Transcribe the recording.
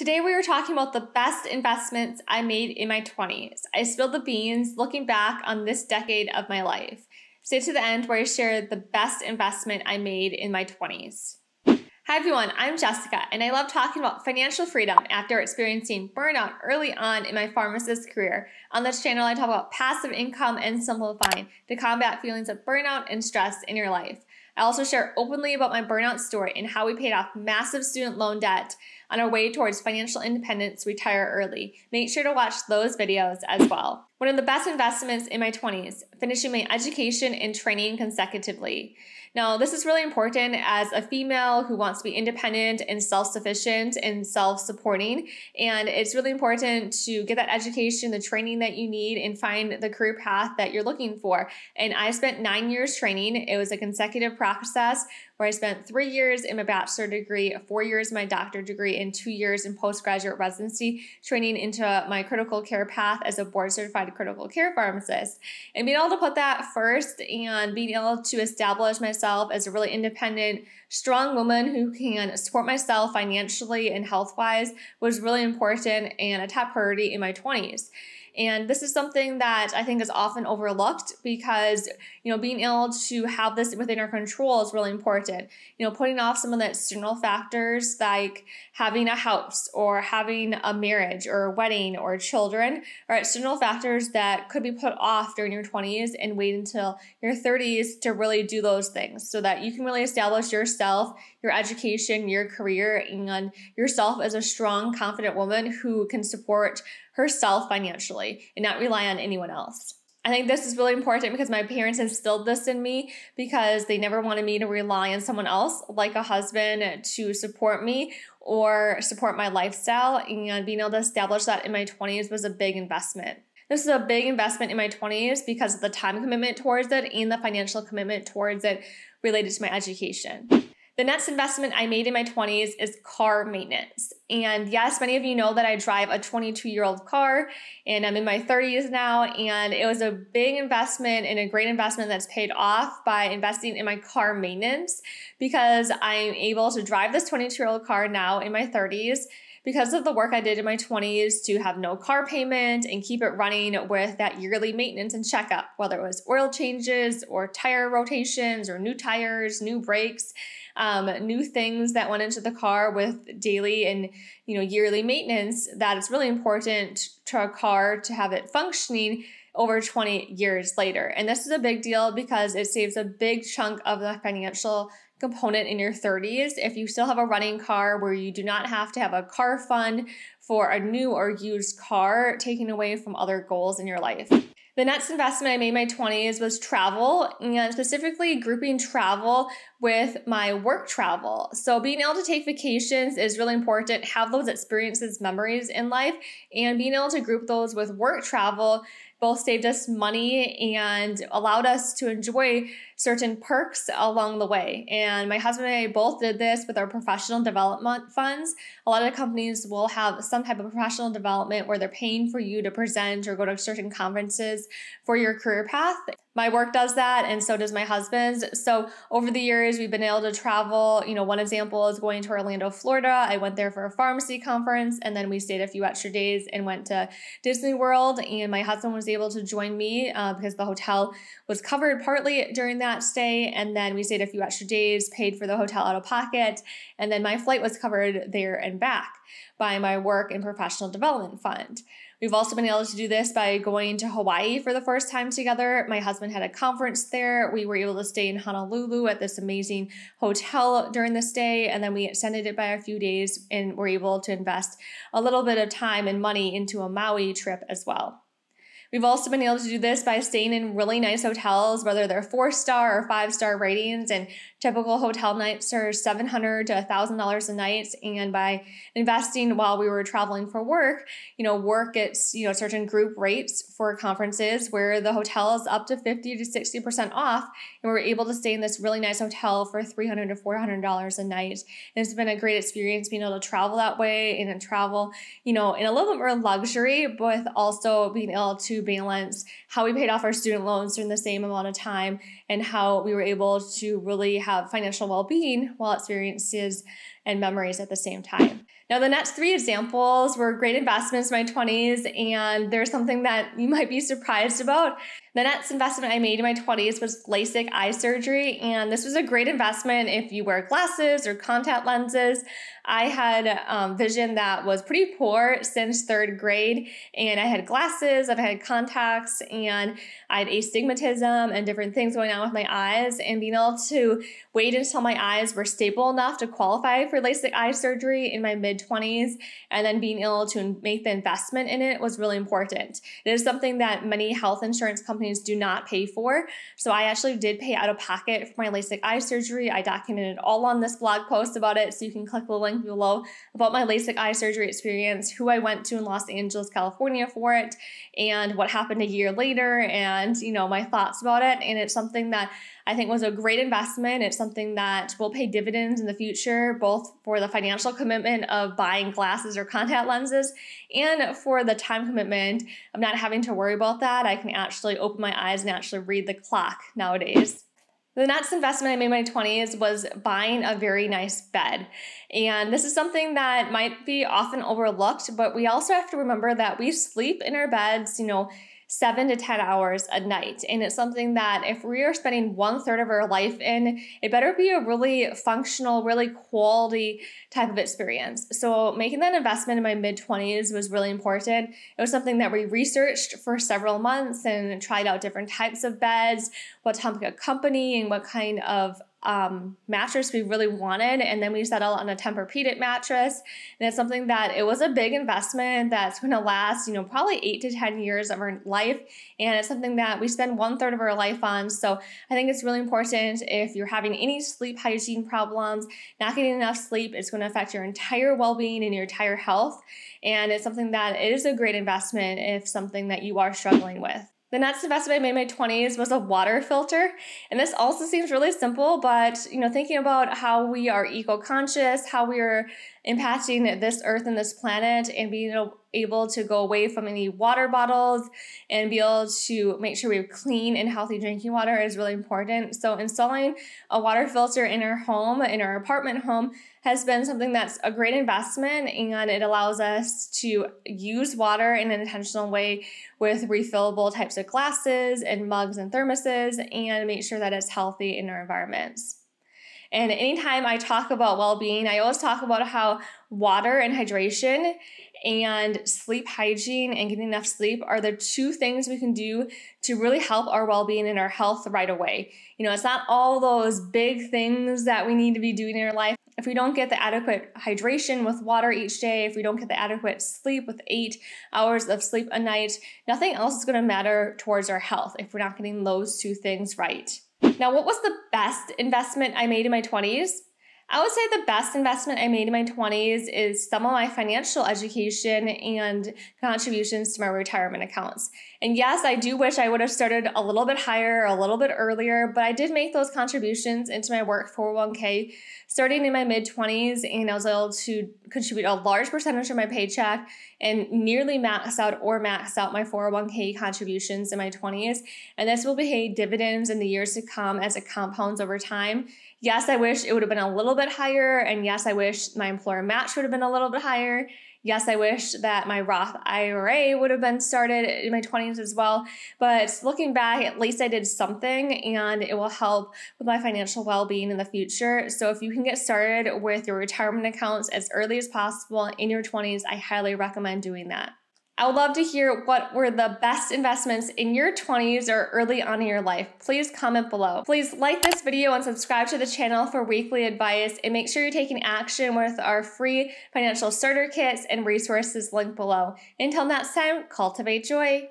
Today we were talking about the best investments I made in my 20s. I spilled the beans looking back on this decade of my life. Stay to the end where I share the best investment I made in my 20s. Hi everyone, I'm Jessica and I love talking about financial freedom after experiencing burnout early on in my pharmacist career. On this channel I talk about passive income and simplifying to combat feelings of burnout and stress in your life. I also share openly about my burnout story and how we paid off massive student loan debt on our way towards financial independence, retire early. Make sure to watch those videos as well. One of the best investments in my 20s, finishing my education and training consecutively. Now, this is really important as a female who wants to be independent and self-sufficient and self-supporting. And it's really important to get that education, the training that you need, and find the career path that you're looking for. And I spent 9 years training. It was a consecutive process where I spent 3 years in my bachelor degree, 4 years in my doctorate degree, and 2 years in postgraduate residency training into my critical care path as a board-certified critical care pharmacist. And being able to put that first and being able to establish myself as a really independent, strong woman who can support myself financially and health-wise was really important and a top priority in my 20s. And this is something that I think is often overlooked because, being able to have this within our control is really important. Putting off some of the external factors like having a house or having a marriage or a wedding or children are external factors that could be put off during your 20s and wait until your 30s to really do those things so that you can really establish yourself, your education, your career, and yourself as a strong, confident woman who can support herself financially and not rely on anyone else. I think this is really important because my parents instilled this in me because they never wanted me to rely on someone else, like a husband, to support me or support my lifestyle, and being able to establish that in my 20s was a big investment. This is a big investment in my 20s because of the time commitment towards it and the financial commitment towards it related to my education. The next investment I made in my 20s is car maintenance. And yes, many of you know that I drive a 22-year-old car and I'm in my 30s now, and it was a big investment and a great investment that's paid off by investing in my car maintenance because I'm able to drive this 22-year-old car now in my 30s because of the work I did in my 20s to have no car payment and keep it running with that yearly maintenance and checkup, whether it was oil changes or tire rotations or new tires, new brakes, new things that went into the car with daily and yearly maintenance, that it's really important to a car to have it functioning over 20 years later. And this is a big deal because it saves a big chunk of the financial component in your 30s if you still have a running car where you do not have to have a car fund for a new or used car, taking away from other goals in your life. The next investment I made in my 20s was travel, and specifically grouping travel with my work travel. So being able to take vacations is really important, have those experiences, memories in life, and being able to group those with work travel both saved us money and allowed us to enjoy certain perks along the way. And my husband and I both did this with our professional development funds. A lot of companies will have some type of professional development where they're paying for you to present or go to certain conferences for your career path. My work does that, and so does my husband's. So over the years, we've been able to travel. One example is going to Orlando, Florida. I went there for a pharmacy conference, and then we stayed a few extra days and went to Disney World. And my husband was able to join me because the hotel was covered partly during that stay. And then we stayed a few extra days, paid for the hotel out of pocket, and then my flight was covered there and back by my work and professional development fund. We've also been able to do this by going to Hawaii for the first time together. My husband had a conference there. We were able to stay in Honolulu at this amazing hotel during the stay, and then we extended it by a few days and were able to invest a little bit of time and money into a Maui trip as well. We've also been able to do this by staying in really nice hotels, whether they're 4-star or 5-star ratings, and typical hotel nights are $700 to $1,000 a night. And by investing while we were traveling for work, work gets, certain group rates for conferences where the hotel is up to 50 to 60% off. And we were able to stay in this really nice hotel for $300 to $400 a night. And it's been a great experience being able to travel that way and to travel, in a little bit more luxury, but also being able to balance how we paid off our student loans during the same amount of time and how we were able to really have financial well-being while experiences and memories at the same time. Now, the next three examples were great investments in my 20s, and there's something that you might be surprised about. The next investment I made in my 20s was LASIK eye surgery, and this was a great investment if you wear glasses or contact lenses. I had vision that was pretty poor since third grade, and I had glasses, I've had contacts, and I had astigmatism and different things going on with my eyes, and being able to wait until my eyes were stable enough to qualify for LASIK eye surgery in my mid-20s, and then being able to make the investment in it was really important. It is something that many health insurance companies do not pay for. So I actually did pay out of pocket for my LASIK eye surgery. I documented all on this blog post about it, so you can click the link below about my LASIK eye surgery experience, who I went to in Los Angeles, California for it, and what happened a year later, and my thoughts about it. And it's something that I think was a great investment. It's something that will pay dividends in the future, both for the financial commitment of buying glasses or contact lenses and for the time commitment of not having to worry about that. I can actually open my eyes and actually read the clock nowadays. The next investment I made in my 20s was buying a very nice bed. And this is something that might be often overlooked, but we also have to remember that we sleep in our beds, 7 to 10 hours a night. And it's something that if we are spending 1/3 of our life in, it better be a really functional, really quality type of experience. So making that investment in my mid-20s was really important. It was something that we researched for several months and tried out different types of beds, what type of company and what kind of mattress we really wanted, and then we settled on a Tempur-Pedic mattress. And it's something that it was a big investment that's going to last, probably 8 to 10 years of our life. And it's something that we spend 1/3 of our life on. So I think it's really important if you're having any sleep hygiene problems, not getting enough sleep, it's going to affect your entire well-being and your entire health. And it's something that it is a great investment if something that you are struggling with. The next investment I made in my 20s was a water filter. And this also seems really simple, but thinking about how we are eco-conscious, how we are impacting this earth and this planet, and being able to go away from any water bottles and be able to make sure we have clean and healthy drinking water is really important. So installing a water filter in our home, in our apartment home, has been something that's a great investment, and it allows us to use water in an intentional way with refillable types of glasses and mugs and thermoses, and make sure that it's healthy in our environments. And anytime I talk about well-being, I always talk about how water and hydration and sleep hygiene and getting enough sleep are the two things we can do to really help our well-being and our health right away. It's not all those big things that we need to be doing in our life. If we don't get the adequate hydration with water each day, if we don't get the adequate sleep with 8 hours of sleep a night, nothing else is going to matter towards our health if we're not getting those two things right. Now, what was the best investment I made in my 20s? I would say the best investment I made in my 20s is some of my financial education and contributions to my retirement accounts. And yes, I do wish I would have started a little bit higher, a little bit earlier, but I did make those contributions into my work 401k starting in my mid-20s, and I was able to contribute a large percentage of my paycheck and nearly max out my 401k contributions in my 20s. And this will pay dividends in the years to come as it compounds over time. Yes, I wish it would have been a little bit higher, and yes, I wish my employer match would have been a little bit higher. Yes, I wish that my Roth IRA would have been started in my 20s as well, but looking back, at least I did something, and it will help with my financial well-being in the future. So if you can get started with your retirement accounts as early as possible in your 20s, I highly recommend doing that. I would love to hear what were the best investments in your 20s or early on in your life. Please comment below. Please like this video and subscribe to the channel for weekly advice, and make sure you're taking action with our free financial starter kits and resources linked below. Until next time, cultivate joy.